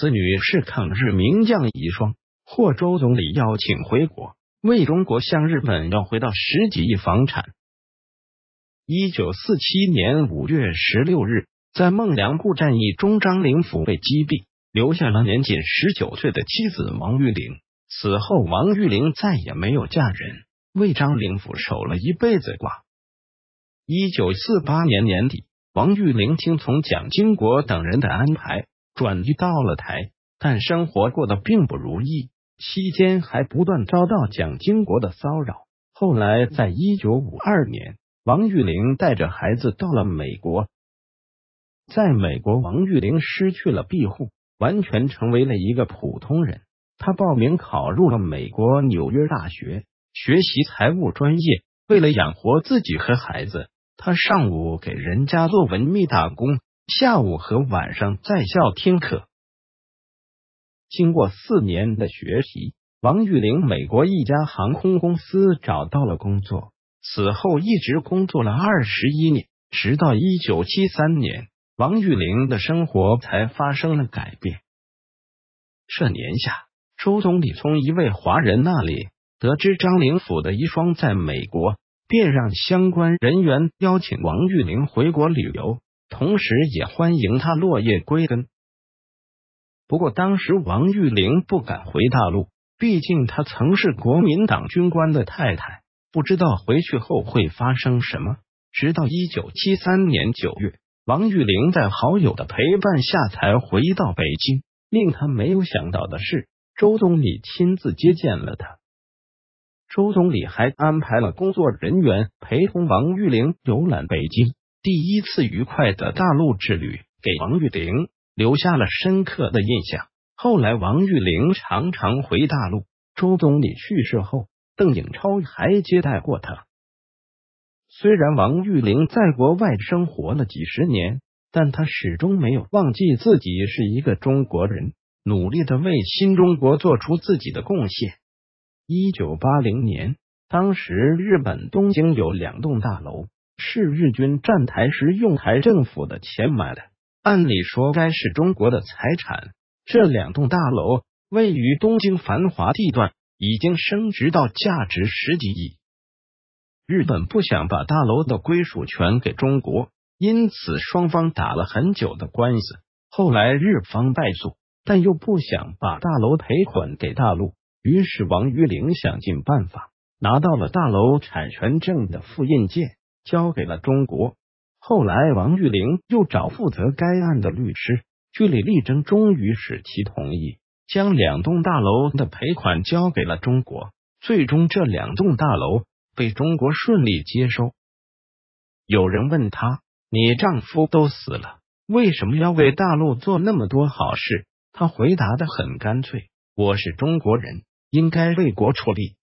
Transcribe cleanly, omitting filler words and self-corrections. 此女是抗日名将遗孀，获周总理邀请回国，为中国向日本要回到10几亿房产。1947年5月16日，在孟良崮战役中，张灵甫被击毙，留下了年仅19岁的妻子王玉玲。此后，王玉玲再也没有嫁人，为张灵甫守了一辈子寡。1948年年底，王玉玲听从蒋经国等人的安排，转移到了台，但生活过得并不如意，期间还不断遭到蒋经国的骚扰。后来在1952年，王玉玲带着孩子到了美国。在美国，王玉玲失去了庇护，完全成为了一个普通人。她报名考入了美国纽约大学，学习财务专业。为了养活自己和孩子，她上午给人家做文秘打工，下午和晚上在校听课。经过4年的学习，王玉玲美国一家航空公司找到了工作，此后一直工作了21年，直到1973年。王玉玲的生活才发生了改变。这年夏，周总理从一位华人那里得知张灵甫的遗孀在美国，便让相关人员邀请王玉玲回国旅游，同时也欢迎她落叶归根。不过当时王玉玲不敢回大陆，毕竟她曾是国民党军官的太太，不知道回去后会发生什么。直到1973年9月。王玉玲在好友的陪伴下才回到北京。令他没有想到的是，周总理亲自接见了他。周总理还安排了工作人员陪同王玉玲游览北京。第一次愉快的大陆之旅给王玉玲留下了深刻的印象。后来王玉玲常常回大陆，周总理去世后，邓颖超还接待过他。虽然王玉玲在国外生活了几十年，但她始终没有忘记自己是一个中国人，努力的为新中国做出自己的贡献。1980年，当时日本东京有2栋大楼是日军占台时用台政府的钱买的，按理说该是中国的财产。这2栋大楼位于东京繁华地段，已经升值到价值10几亿。日本不想把大楼的归属权给中国，因此双方打了很久的官司。后来日方败诉，但又不想把大楼赔款给大陆，于是王玉玲想尽办法拿到了大楼产权证的复印件，交给了中国。后来王玉玲又找负责该案的律师，据理力争，终于使其同意将2栋大楼的赔款交给了中国。最终这2栋大楼被中国顺利接收。有人问他，你丈夫都死了，为什么要为大陆做那么多好事？他回答得很干脆，我是中国人，应该为国出力。